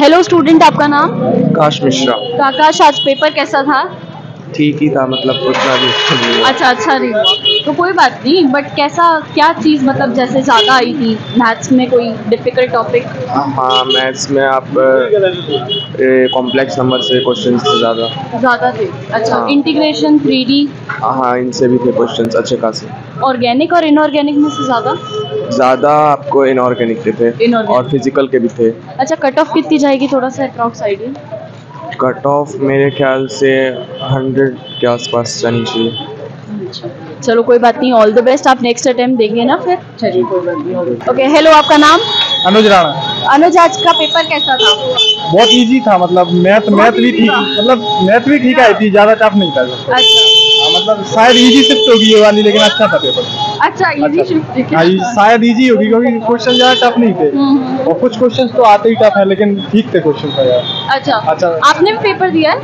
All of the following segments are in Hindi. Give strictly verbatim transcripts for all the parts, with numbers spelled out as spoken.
हेलो स्टूडेंट, आपका नाम? आकाश मिश्रा। तो आकाश, आज पेपर कैसा था? ठीक ही था, मतलब उतना भी अच्छा अच्छा नहीं हुआ तो कोई बात नहीं। बट कैसा, क्या चीज़ मतलब जैसे ज़्यादा आई थी मैथ्स में? कोई डिफिकल्ट टॉपिक? हाँ, मैथ्स में आप कॉम्प्लेक्स नंबर से क्वेश्चन ज़्यादा ज़्यादा थे। अच्छा, इंटीग्रेशन, थ्री डी, हाँ इनसे भी थे क्वेश्चन अच्छे खासे। ऑर्गेनिक और इनऑर्गेनिक में से ज़्यादा ज़्यादा आपको इनऑर्गेनिक के थे और फिजिकल के भी थे। अच्छा, कट ऑफ कितनी जाएगी, थोड़ा सा अप्रॉक्स आइडिया? कट ऑफ मेरे ख्याल से हंड्रेड के आसपास जानी चाहिए। चलो कोई बात नहीं, ऑल द बेस्ट। आप नेक्स्ट अटेम्प्ट देंगे ना फिर? चलिए कोई बात नहीं। ओके, हेलो, आपका नाम? अनुज राणा। अनुज, आज का पेपर कैसा था? बहुत इजी था, मतलब मैथ मैथ भी ठीक, मतलब मैथ भी ठीक आई थी, ज़्यादा टफ नहीं था। अच्छा, मतलब शायद इजी शिफ्ट होगी ये वाली, लेकिन अच्छा था पेपर। अच्छा, इजी शिफ्ट शायद इजी होगी क्योंकि क्वेश्चन ज़्यादा टफ नहीं थे और कुछ क्वेश्चंस तो आते ही टफ है, लेकिन ठीक थे क्वेश्चन का यार। अच्छा अच्छा, आपने भी पेपर दिया है?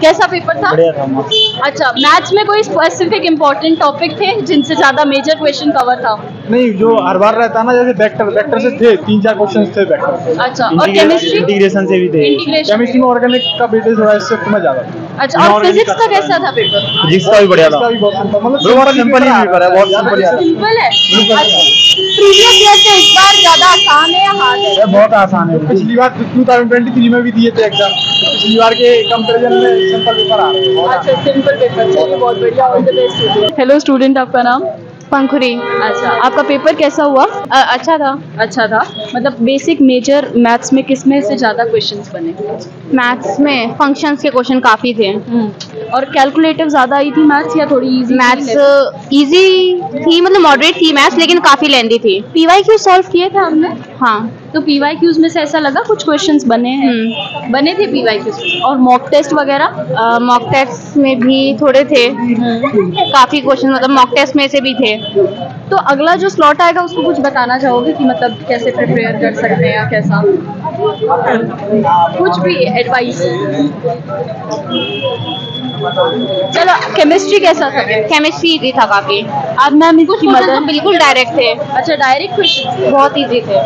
कैसा पेपर था? बढ़िया था। अच्छा, मैथ्स में कोई स्पेसिफिक इम्पोर्टेंट टॉपिक थे जिनसे ज़्यादा मेजर क्वेश्चन कवर था? नहीं, जो हर बार रहता ना, जैसे वेक्टर वेक्टर से थे, तीन चार क्वेश्चन थे वेक्टर से। अच्छा, और केमिस्ट्री इंटीग्रेशन से भी थे। केमिस्ट्री में ऑर्गेनिक का बेटे थोड़ा शिफ्ट में ज़्यादा। अच्छा, और फिजिक्स का कैसा था पेपर? फिजिक्स का भी बढ़िया था, बहुत सिंपल ही पेपर है, बहुत सिंपल है। प्रीवियस ईयर से इस बार ज़्यादा आसान है या हार्ड है? बहुत आसान है। पिछली बार दो हज़ार तेईस में भी दिए थे एग्जाम, पिछली बार के कंपैरिजन में सिंपल पेपर आ रहे हैं। अच्छा, सिंपल पेपर, चलिए बहुत बढ़िया, all the best. Hello student, आपका नाम? पंखुरी। अच्छा, आपका पेपर कैसा हुआ? आ, अच्छा था। अच्छा था मतलब बेसिक मेजर मैथ्स में किस में से ज़्यादा क्वेश्चंस बने? मैथ्स में फंक्शंस के क्वेश्चन काफ़ी थे। और कैलकुलेटिव ज़्यादा आई थी मैथ्स या थोड़ी इजी? मैथ्स इजी थी, मतलब मॉडरेट थी मैथ्स, लेकिन काफ़ी लेंदी थी। पी वाई क्यू सॉल्व किए थे हमने? हाँ। तो पी वाई क्यूज़ में से ऐसा लगा कुछ क्वेश्चंस बने हैं, बने थे पी वाई क्यूज़। और मॉक टेस्ट वगैरह? मॉक टेस्ट में भी थोड़े थे, काफ़ी क्वेश्चन मतलब मॉक टेस्ट में से भी थे। तो अगला जो स्लॉट आएगा उसको कुछ बताना चाहोगे कि मतलब कैसे प्रिपेयर कर सकते हैं या कैसा, कुछ भी एडवाइस? चलो, केमिस्ट्री कैसा था? केमिस्ट्री इजी था काफ़ी। आप मैम इसकी मदद? बिल्कुल डायरेक्ट थे। अच्छा, डायरेक्ट क्वेश्चन बहुत इजी थे।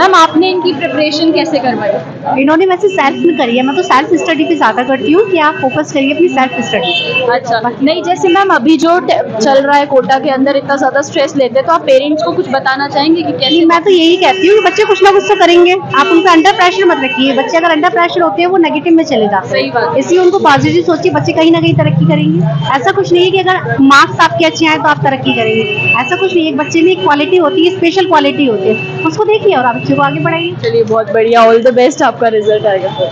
मैम, आपने इनकी प्रिपरेशन कैसे करवाई? इन्होंने वैसे सेल्फ में करी है, मैं तो सेल्फ स्टडी पे ज़्यादा करती हूँ कि आप फोकस करिए अपनी सेल्फ स्टडी। अच्छा, नहीं जैसे मैम अभी जो चल रहा है कोटा के अंदर, इतना ज़्यादा स्ट्रेस लेते हैं, तो आप पेरेंट्स को कुछ बताना चाहेंगे कि कैसे? मैं तो यही कहती हूँ कि बच्चे कुछ ना कुछ तो करेंगे, आप उनको अंडर प्रेशर मत रखिए। बच्चे अगर अंडर प्रेशर होते हैं वो नेगेटिव में चले जाते हैं, इसलिए उनको पॉजिटिव सोचिए, बच्चे कहीं ना कहीं तरक्की करेंगे। ऐसा कुछ नहीं है कि अगर मार्क्स आपके अच्छे आए तो आप तरक्की करेंगे, ऐसा कुछ नहीं है। बच्चे में एक क्वालिटी होती है, स्पेशल क्वालिटी होती है, उसको देखिए और आप बच्चे को आगे बढ़ाइए। चलिए बहुत बढ़िया, ऑल द बेस्ट, आपका रिजल्ट आएगा।